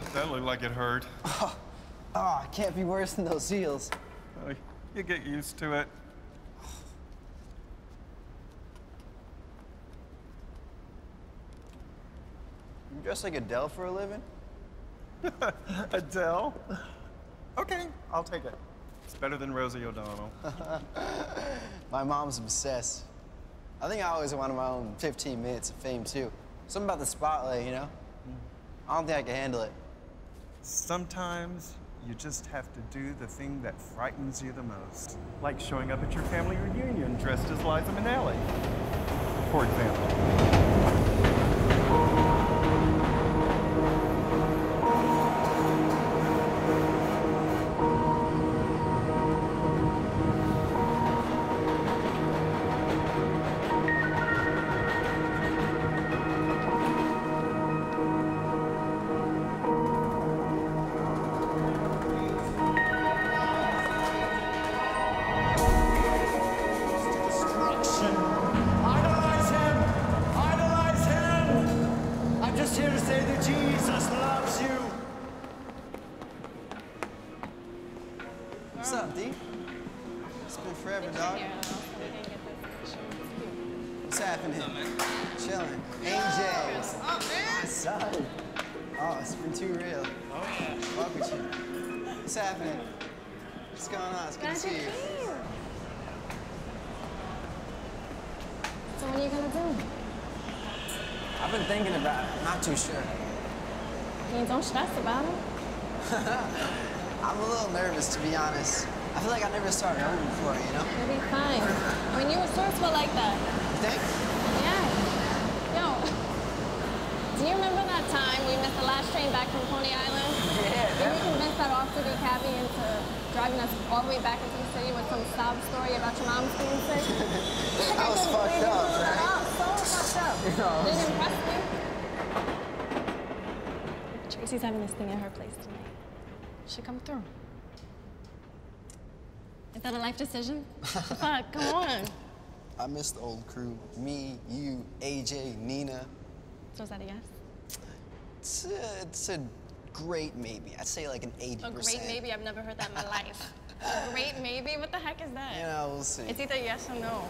Oh, that looked like it hurt. Oh, it can't be worse than those heels. Oh, you get used to it. You dress like Adele for a living? Adele? Okay, I'll take it. It's better than Rosie O'Donnell. My mom's obsessed. I think I always wanted my own 15 minutes of fame, too. Something about the spotlight, you know? I don't think I can handle it. Sometimes you just have to do the thing that frightens you the most. Like showing up at your family reunion dressed as Liza Minnelli, for example. She's having this thing at her place tonight. Should come through. Is that a life decision? Fuck, come on. I miss the old crew. Me, you, AJ, Nina. So is that a yes? It's a great maybe. I'd say like an 80%. A great maybe? I've never heard that in my life. A great maybe? What the heck is that? Yeah, we'll see. It's either yes or no.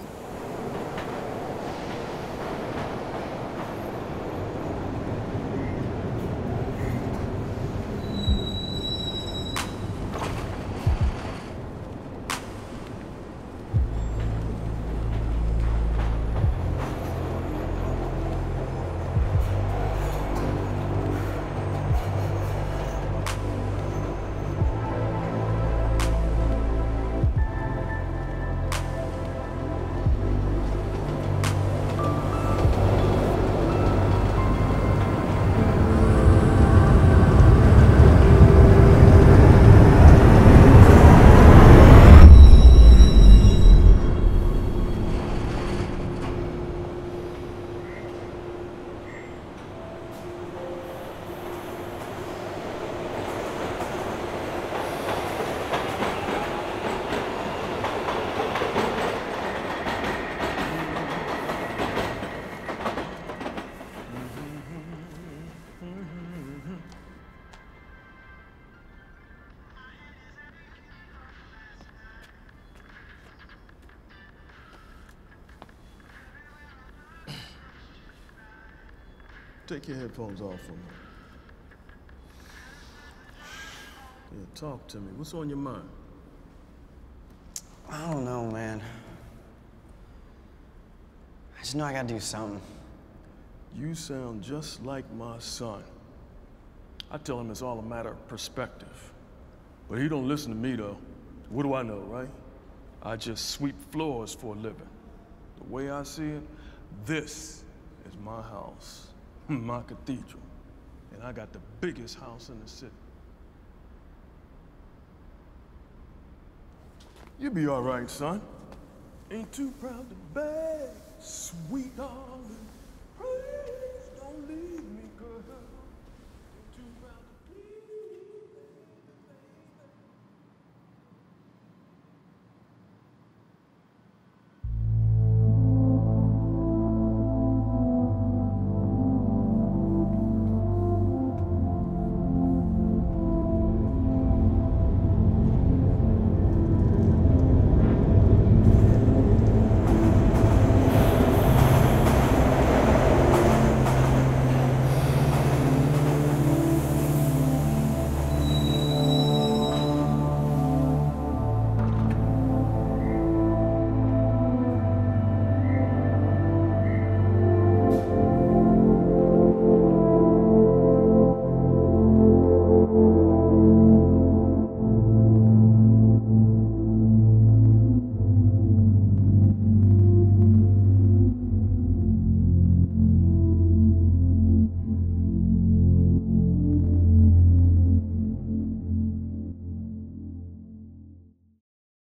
Take your headphones off for me. Yeah, talk to me. What's on your mind? I don't know, man. I just know I gotta do something. You sound just like my son. I tell him it's all a matter of perspective. But he don't listen to me, though. What do I know, right? I just sweep floors for a living. The way I see it, this is my house. My cathedral, and I got the biggest house in the city. You be all right, son. Ain't too proud to beg, sweet darling. Please don't leave me, girl.